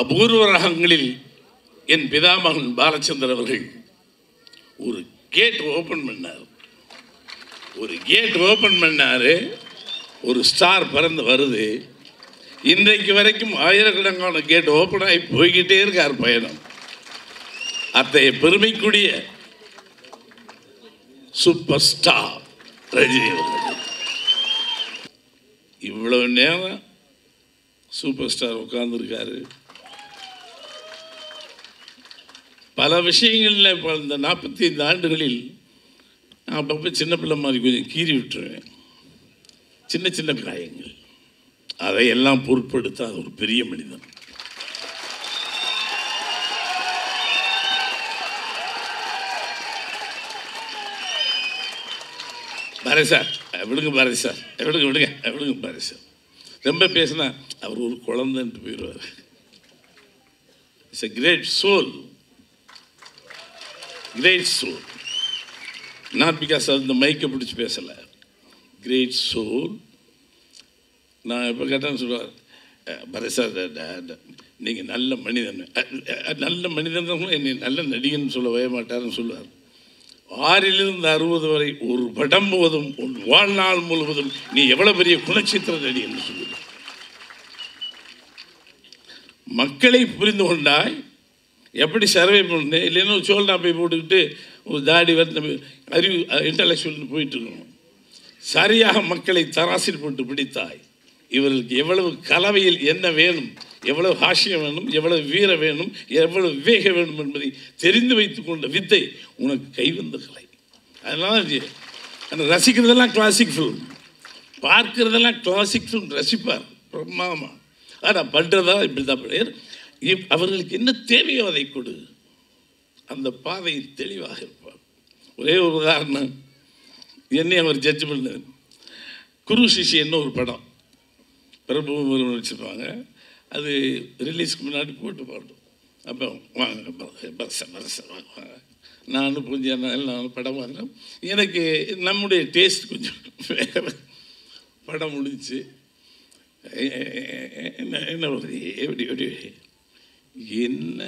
அபூர்வ ரகங்களில் என் பிதாமகன் பாலச்சந்திரன் அவர்கள் ஒரு கேட் ஓபன் பண்ணார். ஒரு ஸ்டார் பறந்து வருது. இன்றைக்கு வரைக்கும் ஆயிரக்கணக்கான கேட் ஓபன் ஆகி போய்கிட்டே இருக்கார் பயணம். அத்தகைய பெருமைக்குரிய சூப்பர் ஸ்டார் ரஜினி அவர்கள். இவ்வளவு நேரம் சூப்பர் ஸ்டார் உட்கார்ந்துருக்காரு. பல விஷயங்களில் இந்த 45 ஆண்டுகளில் நான் அப்பப்போ சின்ன பிள்ளை மாதிரி கொஞ்சம் கீறி விட்டுருவேன். சின்ன சின்ன காயங்கள், அதையெல்லாம் பொருட்படுத்த ஒரு பெரிய மனிதன். பாரதி சார் எவ்வளோங்க, பாரதி சார் ரொம்ப பேசினா அவர் ஒரு குழந்தைன்ட்டு போயிடுவார். It's a great soul, great soul. Not because of இந்த மைக்கை பிடிச்சி பேசலை, கிரேட் சோல். நான் எப்போ கேட்டேன்னு சொல்லுவார், பாரதி சார் நீங்கள் நல்ல மனிதன். நல்ல மனிதன் தான், என்னை நல்ல நடிகன்னு சொல்லவே மாட்டார்னு சொல்லுவார். 6லிருந்து 60 வரை ஒரு படம் போதும் உன் வாழ்நாள் முழுவதும் நீ எவ்வளவு பெரிய குணச்சித்திர நடி என்று சொல்லுங்க. மக்களை புரிந்து கொண்டாய், எப்படி சர்வே பண்ணு. இல்லைன்னா சோல்னா போய் போட்டுக்கிட்டு ஒரு தாடி வந்து அறிவு இன்டலெக்சுவல்னு போயிட்டு இருக்கணும். சரியாக மக்களை தராசில் போட்டு பிடித்தாய். இவர்களுக்கு எவ்வளவு கலவையில் என்ன வேணும், எவ்வளவு ஹாஸ்யம் வேணும், எவ்வளவு வீர வேணும், எவ்வளவு வேக வேணும் என்பதை தெரிந்து வைத்துக் கொண்ட வித்தை உனக்கு கைவந்த கலை. அதனால் ரசிக்கிறதெல்லாம் கிளாசிக் ஃபிலிம், பார்க்கிறதெல்லாம் கிளாசிக் ஃபிலிம் ரசிப்பார் பிரம்மாமா. ஆனால் பண்ணுறதா இப்படி தான் பண்ணுறார். அவர்களுக்கு என்ன தேவையோ அதை கொடு, அந்த பாதையில் தெளிவாக இருப்பார். ஒரே ஒரு உதாரணம், என்னை அவர் ஜட்ஜ் பண்ணார். குரு சிஷியன்னு ஒரு படம் பிரபு வச்சுருப்பாங்க, அது ரிலீஸ்க்கு முன்னாடி போட்டு பாடும். அப்போ வாங்க வாங்க, நானும் கொஞ்சம் நானும் படம் வாங்கினேன். எனக்கு நம்முடைய டேஸ்ட் கொஞ்சம் வேறு. படம் முடிஞ்சு என்ன வருது, எப்படி எப்படி என்ன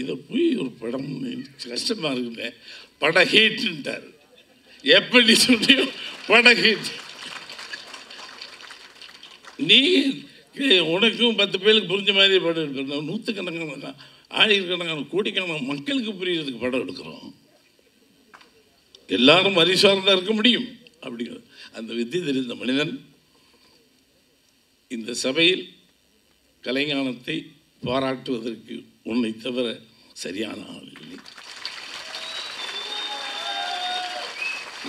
இதை போய் ஒரு படம் கஷ்டமாக இருக்குல்ல. படம் ஹீட்டுன்ட்டார். எப்படி சொல்லியோ படம் ஹீட். நீ உனக்கும் 10 பேருக்கு புரிஞ்ச மாதிரி படம் எடுக்கிறோம். 100 கணக்கான 1000 கணக்கான கோடிக்கணக்கான மக்களுக்கு புரிகிறதுக்கு படம் எடுக்கிறோம். எல்லாரும் அறிசார்ந்தா இருக்க முடியும் அப்படிங்கிறது. அந்த வித்தியை தெரிந்த மனிதன். இந்த சபையில் கலைஞானத்தை பாராட்டுவதற்கு உன்னை தவிர சரியான ஆள் இல்லை.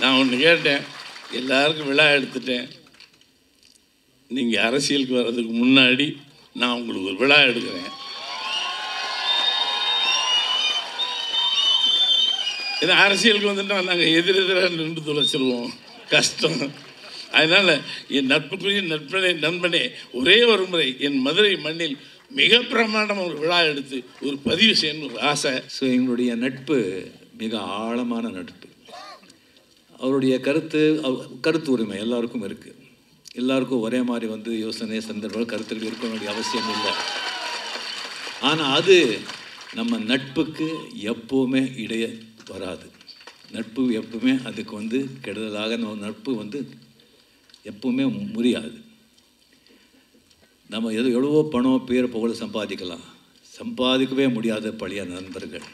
நான் ஒன்று கேட்டேன், எல்லாருக்கும் விழா எடுத்துட்டேன். நீங்கள் அரசியலுக்கு வர்றதுக்கு முன்னாடி நான் உங்களுக்கு ஒரு விழா எடுக்கிறேன். ஏன்னா அரசியலுக்கு வந்துட்டால் நாங்கள் எதிரெதிராக நின்று துளைச்சிருவோம், கஷ்டம். அதனால் என் நட்புக்குரிய நண்பனே, ஒரே ஒரு முறை என் மதுரை மண்ணில் மிக பிரமாண்டமாக ஒரு விழா எடுத்து ஒரு பதிவு செய்யணும் ஒரு ஆசை. ஸோ எங்களுடைய நட்பு மிக ஆழமான நட்பு. அவருடைய கருத்து உரிமை எல்லாருக்கும் இருக்குது. எல்லாருக்கும் ஒரே மாதிரி வந்து யோசனை சந்தர்ப்பங்கள் கருத்துக்கள் இருக்க வேண்டிய அவசியம் இல்லை. ஆனால் அது நம்ம நட்புக்கு எப்போவுமே இடைய வராது. நட்பு எப்பவுமே அதுக்கு வந்து கெடுதலாக நம்ம நட்பு வந்து எப்பவுமே முறியாது. நம்ம எவ்வளவோ பணம் பேர் புகழ் சம்பாதிக்கலாம், சம்பாதிக்கவே முடியாத பழைய நண்பர்கள்.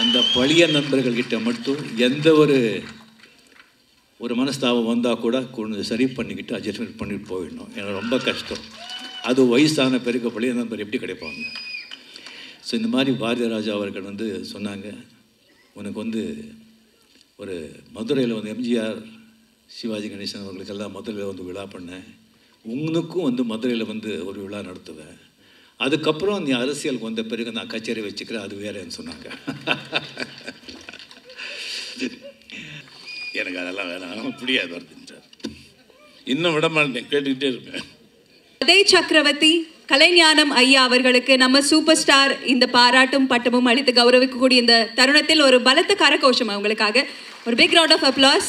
அந்த பழைய நண்பர்கள்கிட்ட மட்டும் எந்த ஒரு மனஸ்தாபம் வந்தால் கூட கொஞ்சம் சரி பண்ணிக்கிட்டு அட்ஜஸ்ட்மெண்ட் பண்ணிட்டு போயிடணும். ஏன்னா ரொம்ப கஷ்டம். அது வயசான பிறகு பழைய நண்பர் எப்படி கிடைப்பாங்க? ஸோ இந்த மாதிரி பாரதிராஜா அவர்கள் வந்து சொன்னாங்க, உனக்கு வந்து ஒரு மதுரையில் வந்து எம்ஜிஆர் சிவாஜி கணேசன் அவர்களுக்கெல்லாம் மதுரையில் வந்து விழா பண்ணேன், உங்களுக்கும் வந்து மதுரையில் வந்து ஒரு விழா நடத்துவேன். அதுக்கப்புறம் நீ அரசியலுக்கு வந்த பிறகு நான் கச்சேரி வச்சுக்கிறேன், அது வேறேன்னு சொன்னாங்க. எனக்கு அதெல்லாம் வேணாம், புரியாது வருதுன்றார். இன்னும் விட மாட்டேன், கேட்டுக்கிட்டே இருப்பேன். அஜய் சக்கரவர்த்தி கலைஞானம் ஐயா அவர்களுக்கு நம்ம சூப்பர் ஸ்டார் இந்த பாராட்டும் பட்டமும் அளித்து கௌரவிக்கக்கூடிய இந்த தருணத்தில் ஒரு பலத்த கரகோஷம் அவங்களுக்காக. ஒரு big round of applause.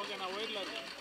Okay, நான் ஒயிட்ல இருக்கேன்.